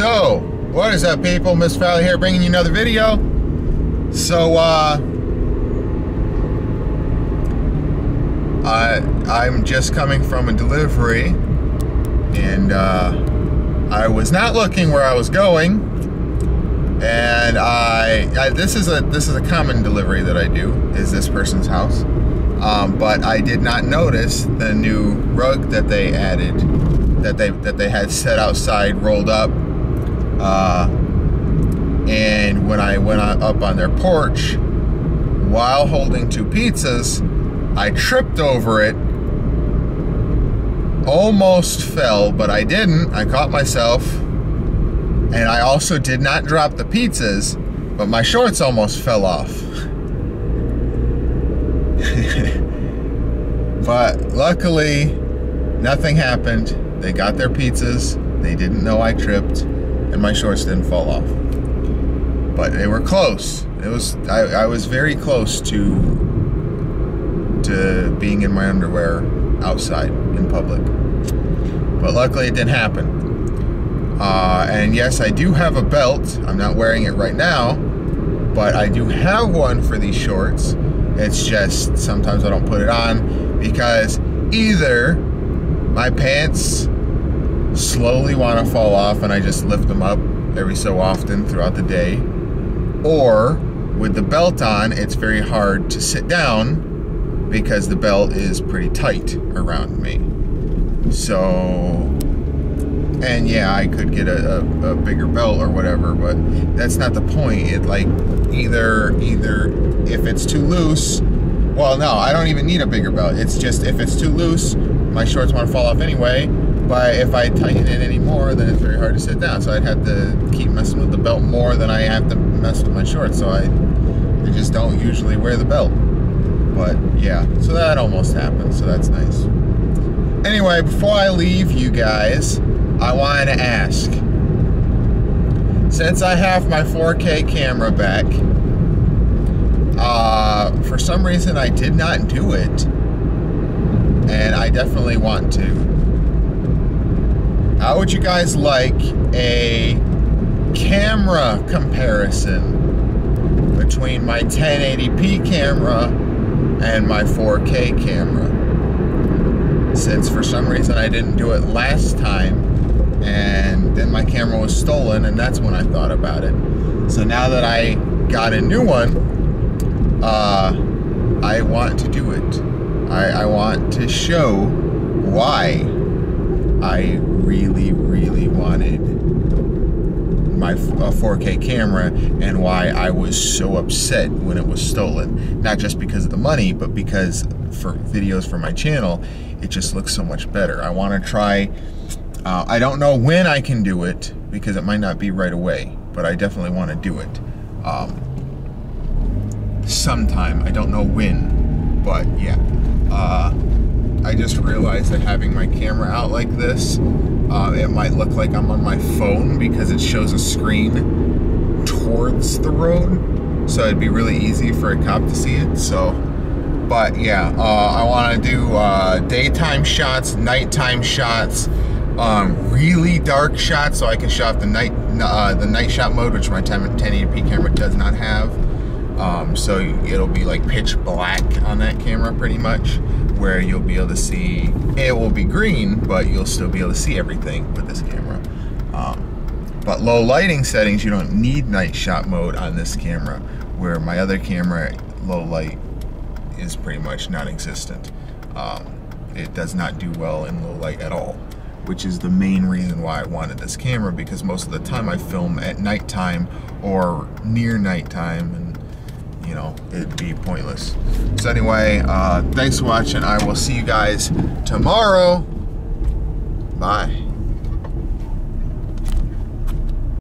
So, what is up, people? MrFallio here, bringing you another video. So, I'm just coming from a delivery, and I was not looking where I was going, and this is a common delivery that I do, is this person's house, but I did not notice the new rug that they added, that they had set outside, rolled up, and when I went up on their porch while holding two pizzas, I tripped over it, almost fell, but I didn't. I caught myself, and I also did not drop the pizzas, but my shorts almost fell off. But luckily, nothing happened. They got their pizzas, they didn't know I tripped, and my shorts didn't fall off. But they were close. It was I was very close to being in my underwear outside in public. But luckily it didn't happen. And yes, I do have a belt. I'm not wearing it right now, but I do have one for these shorts. It's just sometimes I don't put it on because either my pants slowly want to fall off and I just lift them up every so often throughout the day, or with the belt on it's very hard to sit down because the belt is pretty tight around me. So, and yeah, I could get a bigger belt or whatever, but that's not the point. It like either if it's too loose, well, no, I don't even need a bigger belt. It's just if it's too loose, my shorts want to fall off anyway, but if I tighten it any more, then it's very hard to sit down. So I'd have to keep messing with the belt more than I have to mess with my shorts. So I just don't usually wear the belt. But yeah, so that almost happened. So that's nice. Anyway, before I leave you guys, I wanted to ask, since I have my 4K camera back, for some reason I did not do it. And I definitely want to. How would you guys like a camera comparison between my 1080p camera and my 4K camera? Since for some reason I didn't do it last time, and then my camera was stolen, and that's when I thought about it. So now that I got a new one, I want to do it. I want to show why I really, really wanted my 4K camera and why I was so upset when it was stolen. Not just because of the money, but because for videos for my channel, it just looks so much better. I want to try, I don't know when I can do it because it might not be right away, but I definitely want to do it sometime. I don't know when, but yeah. I just realized that having my camera out like this, it might look like I'm on my phone because it shows a screen towards the road, so it'd be really easy for a cop to see it. So, but yeah, I want to do daytime shots, nighttime shots, really dark shots, so I can show off the night shot mode, which my 1080p camera does not have. So it'll be like pitch black on that camera pretty much, where you'll be able to see, it will be green, but you'll still be able to see everything with this camera. But low lighting settings, you don't need night shot mode on this camera, where my other camera, low light is pretty much non-existent. It does not do well in low light at all, which is the main reason why I wanted this camera, because most of the time I film at nighttime or near nighttime, and you know, it'd be pointless. So anyway, thanks for watching. I will see you guys tomorrow. Bye.